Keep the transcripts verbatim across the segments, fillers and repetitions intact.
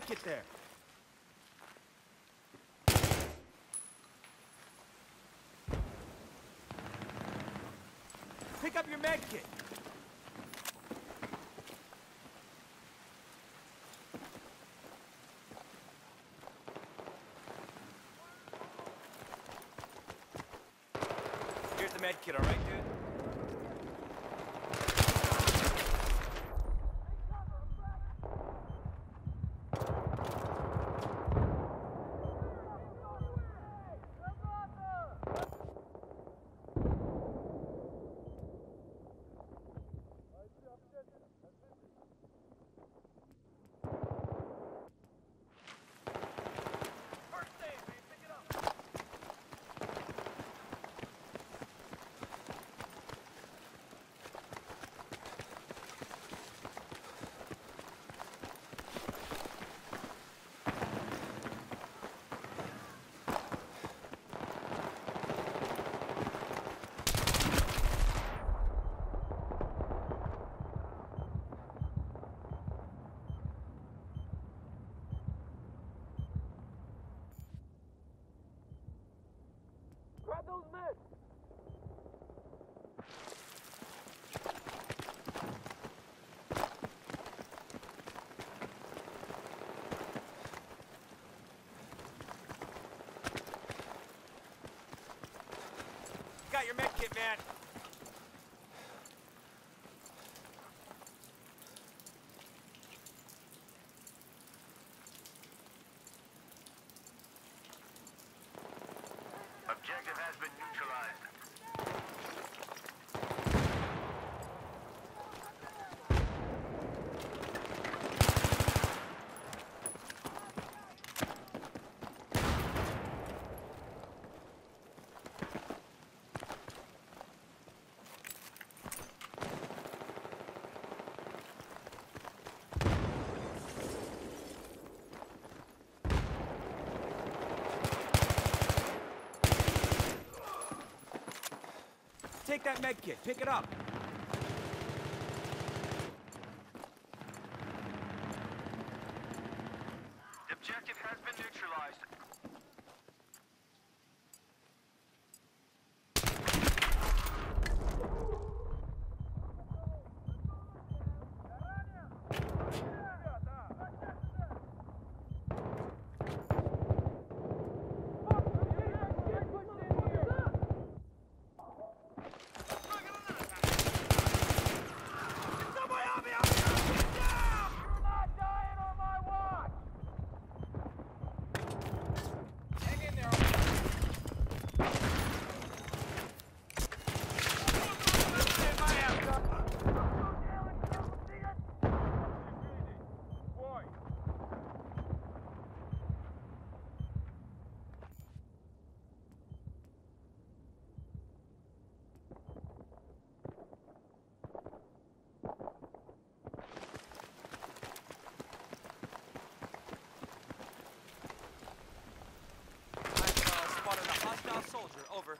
that get there? Pick up your med kit. Here's the med kit, all right, dude? Those men! Got your med kit, man. Objective has been neutralized. Take that med kit, pick it up. The objective has been neutralized. Soldier, over.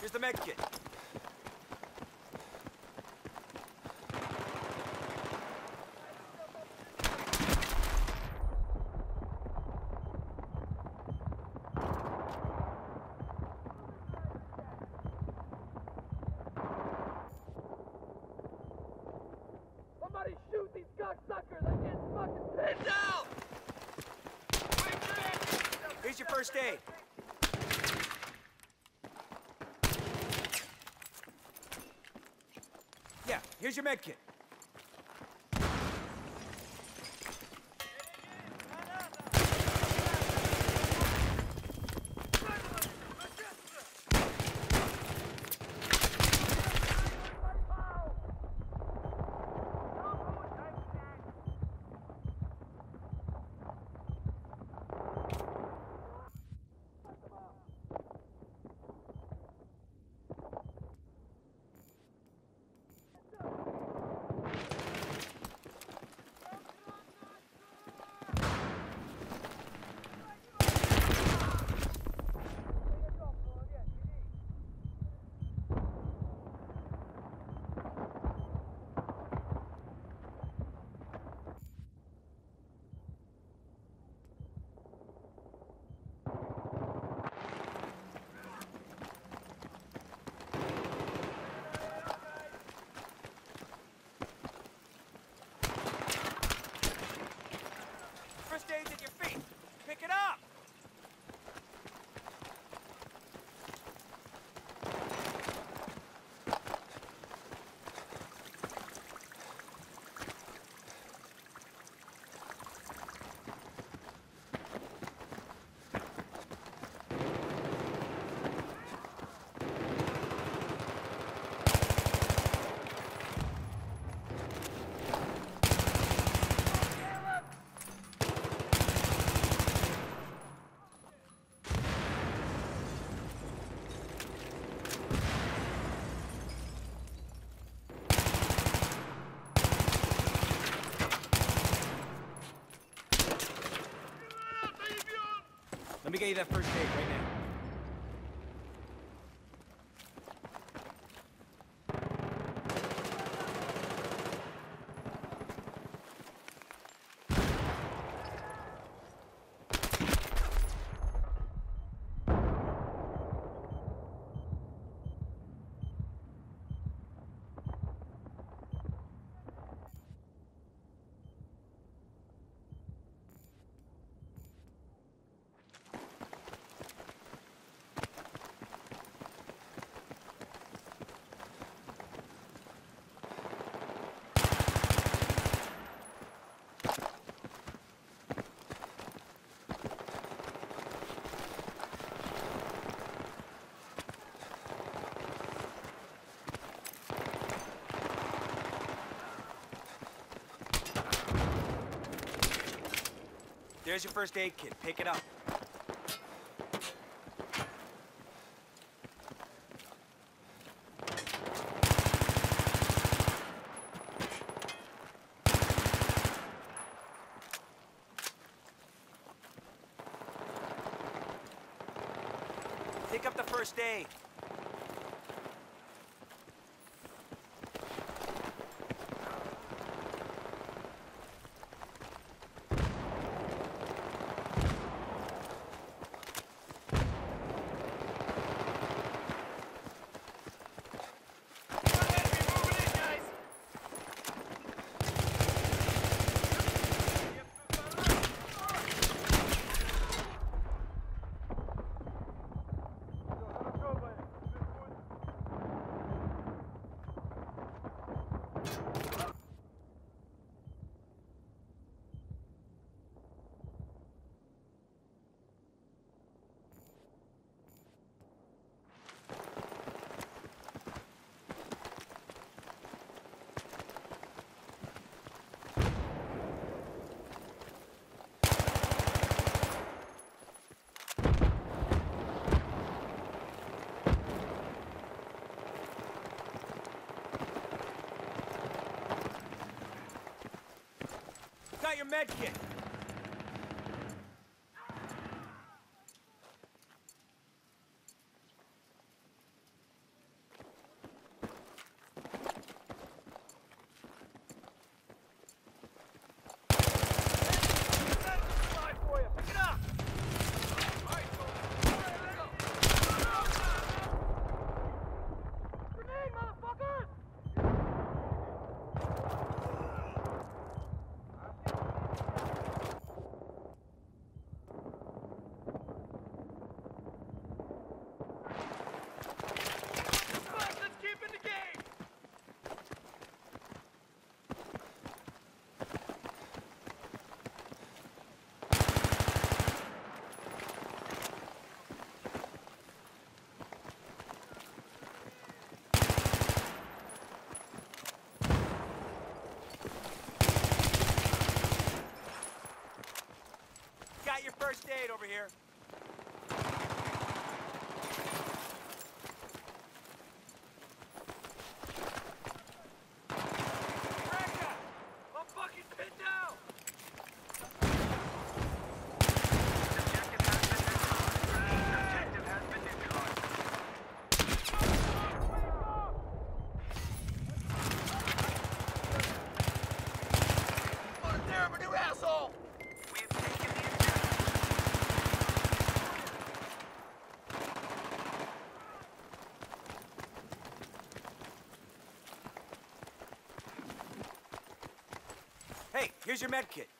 Here's the med kit. Shoot these cocksuckers! I can't fucking pay! It's out! Here's your first aid. Yeah, here's your med kit. Let me get you that first aid right now. There's your first aid kit. Pick it up. Pick up the first aid. Got your med kit. Your first aid over here. Hey, here's your med kit. Here's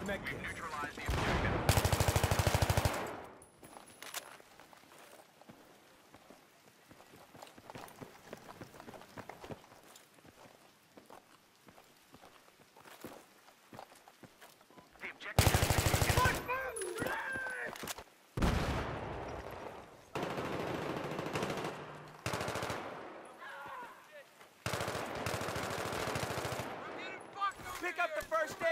the med kit. We've neutralized the objective. Pick up the first aid!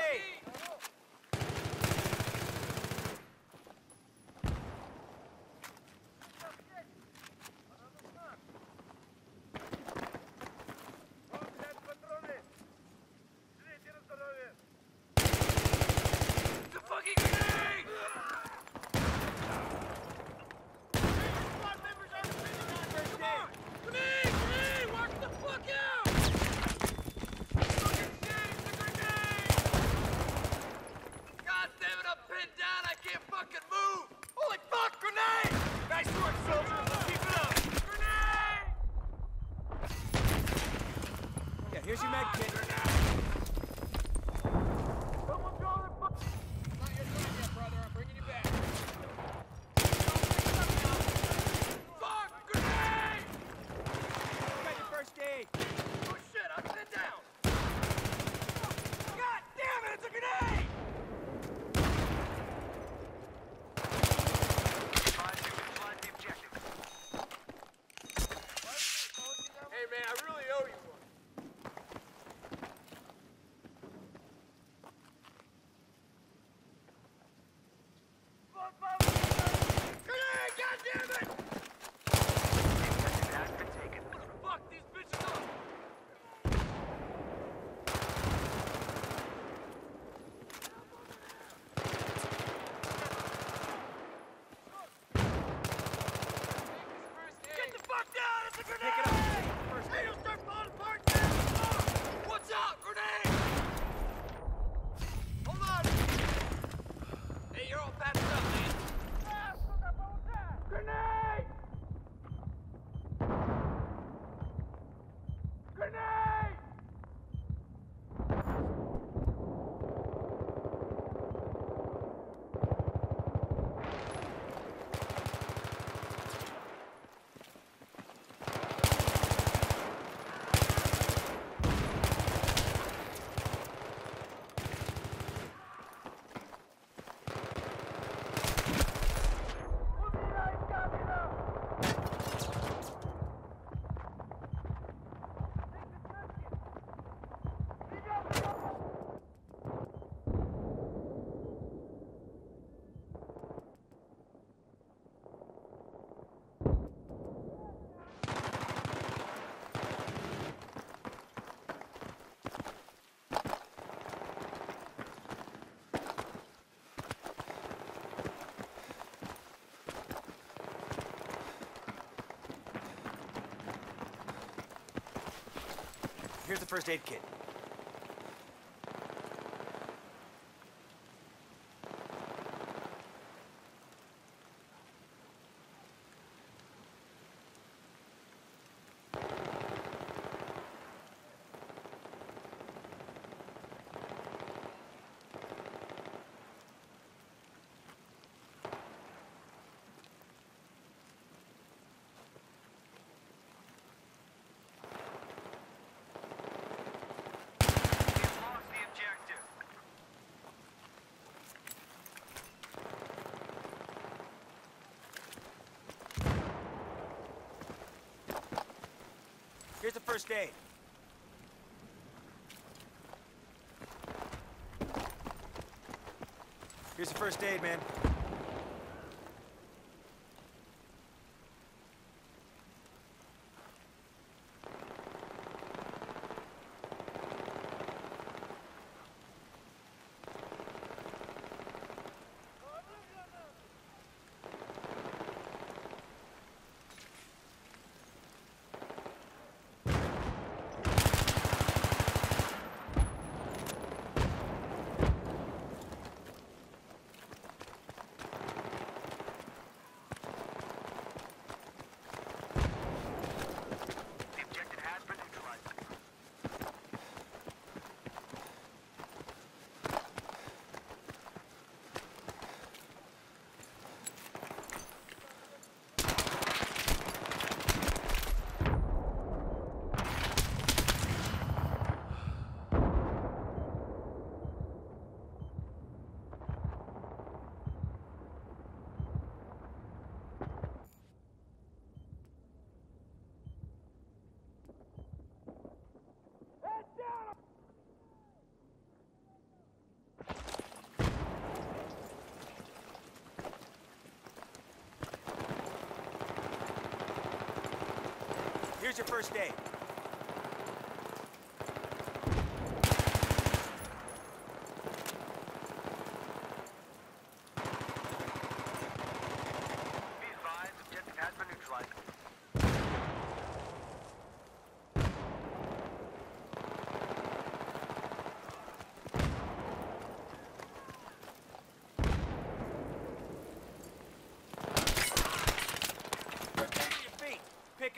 fucking move! Holy fuck, grenade! Nice work, soldier! Keep it up! Grenade! Yeah, here's your med kit. Someone go to the fuck! It's not your turn yet, brother. I'm bringing you back. Fuck, grenade! You got your first aid. Oh shit, I'm sitting down! God damn it, it's a grenade! Here's the first aid kit. Here's the first aid. Here's the first aid, man. Here's your first aid.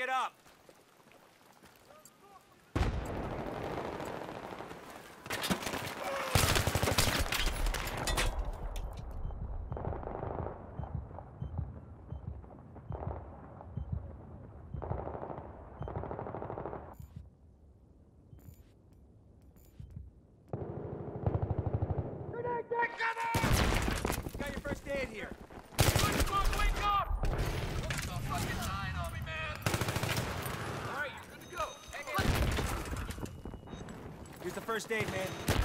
it up. Got your first aid here. Wake up, wake up! Don't stop fucking dying on me, man. All right, you're good to go. Hey, here's the first aid, man.